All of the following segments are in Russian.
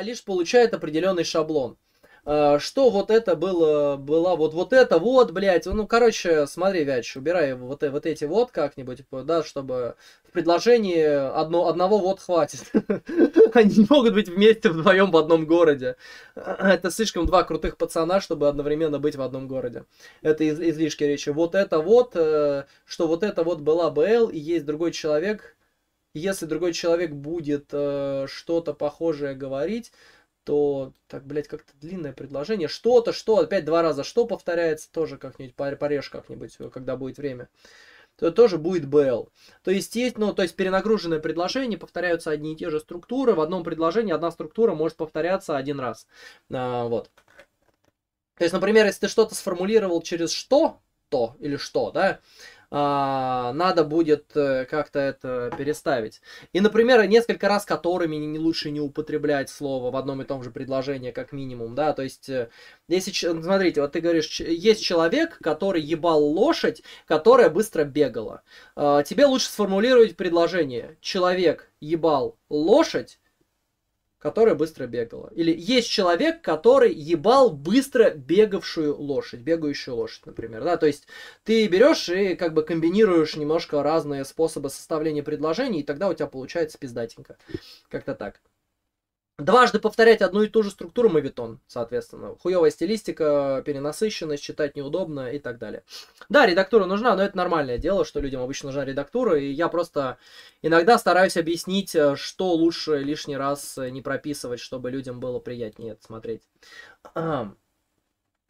лишь получает определенный шаблон. Что вот это было, блядь, ну, короче, смотри, Вяч, убирай вот эти вот как-нибудь, да, чтобы в предложении одного вот хватит. Они не могут быть вместе вдвоем в одном городе. Это слишком два крутых пацана, чтобы одновременно быть в одном городе. Это излишки речи. Вот это вот, что вот это вот была БЛ, и есть другой человек, если другой человек будет что-то похожее говорить, то, так, блядь, как-то длинное предложение. Что-то, что, опять два раза что повторяется, тоже как-нибудь порежь как-нибудь, когда будет время. То тоже будет БЛ. То есть, перенагруженное предложение, повторяются одни и те же структуры. В одном предложении одна структура может повторяться один раз. Вот. То есть, например, если ты что-то сформулировал через что-то или что, да, надо будет как-то это переставить. И, например, несколько раз которыми лучше не употреблять слово в одном и том же предложении, как минимум, да, то есть, если, смотрите, вот ты говоришь, есть человек, который ебал лошадь, которая быстро бегала. Тебе лучше сформулировать предложение: человек ебал лошадь, которая быстро бегала. Или есть человек, который ебал быстро бегавшую лошадь, бегающую лошадь, например. Да? То есть ты берешь и как бы комбинируешь немножко разные способы составления предложений, и тогда у тебя получается пиздатенько. Как-то так. Дважды повторять одну и ту же структуру — мавитон, соответственно. Хуевая стилистика, перенасыщенность, читать неудобно и так далее. Да, редактура нужна, но это нормальное дело, что людям обычно нужна редактура. И я просто иногда стараюсь объяснить, что лучше лишний раз не прописывать, чтобы людям было приятнее это смотреть.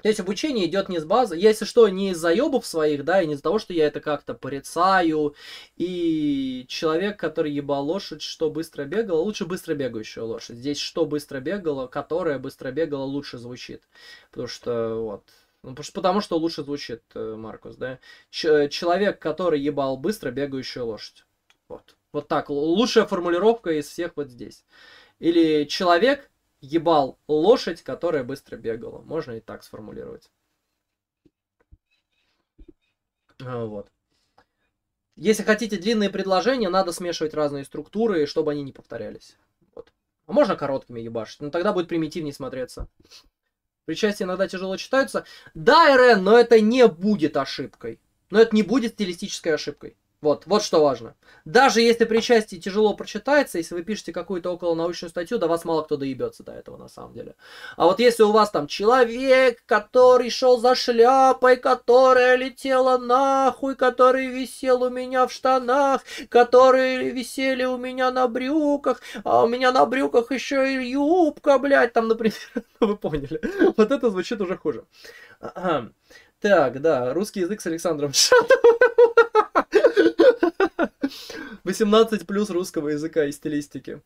То есть обучение идет не с базы, если что, не из заебов своих, да, и не из-за того, что я это как-то порицаю. И человек, который ебал лошадь, что быстро бегала, лучше быстро бегающую лошадь. Здесь что быстро бегала, которая быстро бегала, лучше звучит. Потому что, вот, ну, потому что лучше звучит, Маркус, да. Человек, который ебал быстро бегающую лошадь. Вот. Вот так, лучшая формулировка из всех вот здесь. Или человек ебал лошадь, которая быстро бегала. Можно и так сформулировать. Вот. Если хотите длинные предложения, надо смешивать разные структуры, чтобы они не повторялись. Вот. А можно короткими ебашить, но тогда будет примитивнее смотреться. Причастия иногда тяжело читаются. Да, Ирен, но это не будет ошибкой. Но это не будет стилистической ошибкой. Вот, вот что важно. Даже если причастие тяжело прочитается, если вы пишете какую-то околонаучную статью, до вас мало кто доебется до этого на самом деле. А вот если у вас там человек, который шел за шляпой, которая летела нахуй, который висел у меня в штанах, которые висели у меня на брюках, а у меня на брюках еще и юбка, блядь, там, например, вы поняли. Вот это звучит уже хуже. Так, да, русский язык с Александром Шадовым. 18+ русского языка и стилистики.